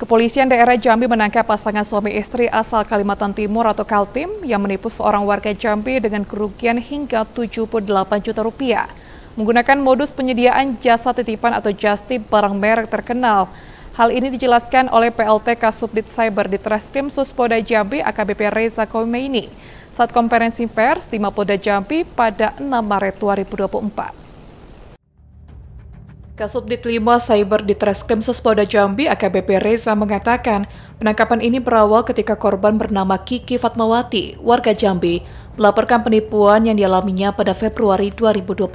Kepolisian Daerah Jambi menangkap pasangan suami istri asal Kalimantan Timur atau Kaltim yang menipu seorang warga Jambi dengan kerugian hingga Rp78 juta menggunakan modus penyediaan jasa titipan atau jastip barang merek terkenal. Hal ini dijelaskan oleh Plt Kasubdit Cyber Ditreskrimsus Polda Jambi AKBP Reza Komeini saat konferensi pers di Mapolda Jambi pada 6 Maret 2024. Kasubdit 5 Cyber Ditreskrimsus Polda Jambi AKBP Reza mengatakan penangkapan ini berawal ketika korban bernama Kiki Fatmawati, warga Jambi, melaporkan penipuan yang dialaminya pada Februari 2024.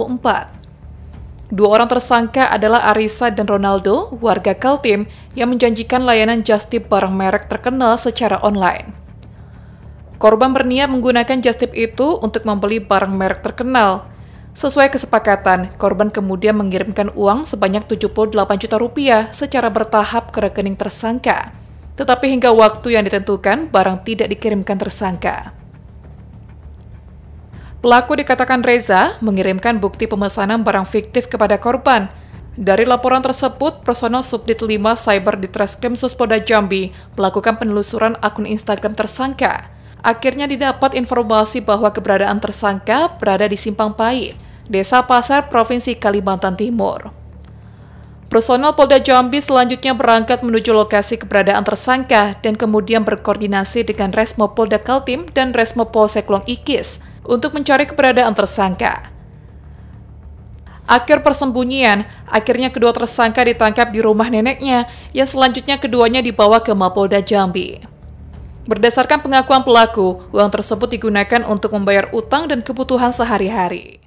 Dua orang tersangka adalah Arisa dan Ronaldo, warga Kaltim, yang menjanjikan layanan jastip barang merek terkenal secara online. Korban berniat menggunakan jastip itu untuk membeli barang merek terkenal. Sesuai kesepakatan, korban kemudian mengirimkan uang sebanyak Rp78 juta secara bertahap ke rekening tersangka. Tetapi hingga waktu yang ditentukan, barang tidak dikirimkan tersangka. Pelaku dikatakan Reza mengirimkan bukti pemesanan barang fiktif kepada korban. Dari laporan tersebut, personel Subdit 5 Cyber Ditreskrimsus Polda Jambi melakukan penelusuran akun Instagram tersangka. Akhirnya didapat informasi bahwa keberadaan tersangka berada di Simpang Pahit, Desa Pasar Provinsi Kalimantan Timur. Personel Polda Jambi selanjutnya berangkat menuju lokasi keberadaan tersangka dan kemudian berkoordinasi dengan Resmo Polda Kaltim dan Resmo Polsek Long Ikis untuk mencari keberadaan tersangka. Akhir persembunyian, akhirnya kedua tersangka ditangkap di rumah neneknya yang selanjutnya keduanya dibawa ke Mapolda Jambi. Berdasarkan pengakuan pelaku, uang tersebut digunakan untuk membayar utang dan kebutuhan sehari-hari.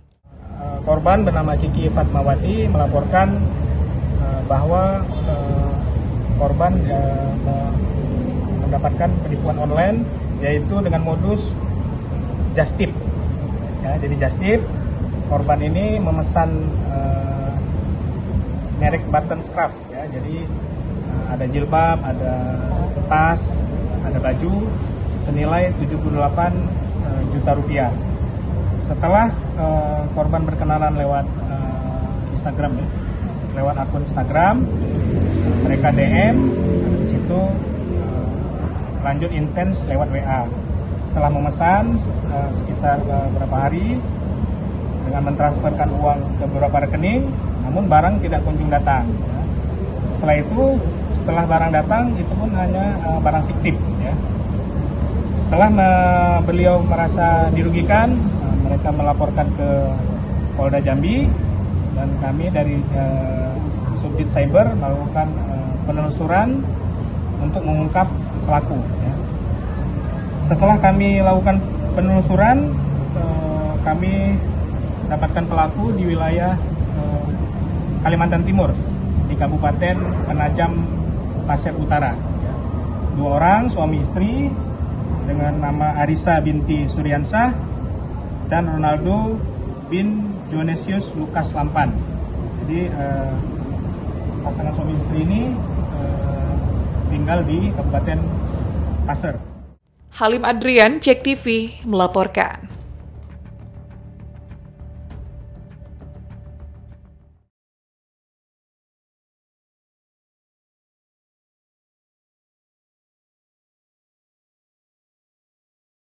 Korban bernama Kiki Fatmawati melaporkan bahwa korban mendapatkan penipuan online, yaitu dengan modus jastip. Ya, jadi jastip, korban ini memesan merek button scarf. Ya, jadi ada jilbab, ada tas, ada baju senilai Rp78 juta. Setelah korban berkenalan lewat Instagram, ya, lewat akun Instagram, mereka DM, di situ lanjut intens lewat WA. Setelah memesan sekitar beberapa hari dengan mentransferkan uang ke beberapa rekening, namun barang tidak kunjung datang. Ya. Setelah itu, setelah barang datang itu pun hanya barang fiktif. Ya. Setelah beliau merasa dirugikan, mereka melaporkan ke Polda Jambi dan kami dari Subdit Cyber melakukan penelusuran untuk mengungkap pelaku. Ya. Setelah kami lakukan penelusuran, kami dapatkan pelaku di wilayah Kalimantan Timur di Kabupaten Penajam Paser Utara. Dua orang suami istri dengan nama Arisa binti Suryansah dan Ronaldo bin Jonasius Lukas Lampan. Jadi pasangan suami istri ini tinggal di Kabupaten Pasir. Halim Adrian, JEK TV melaporkan.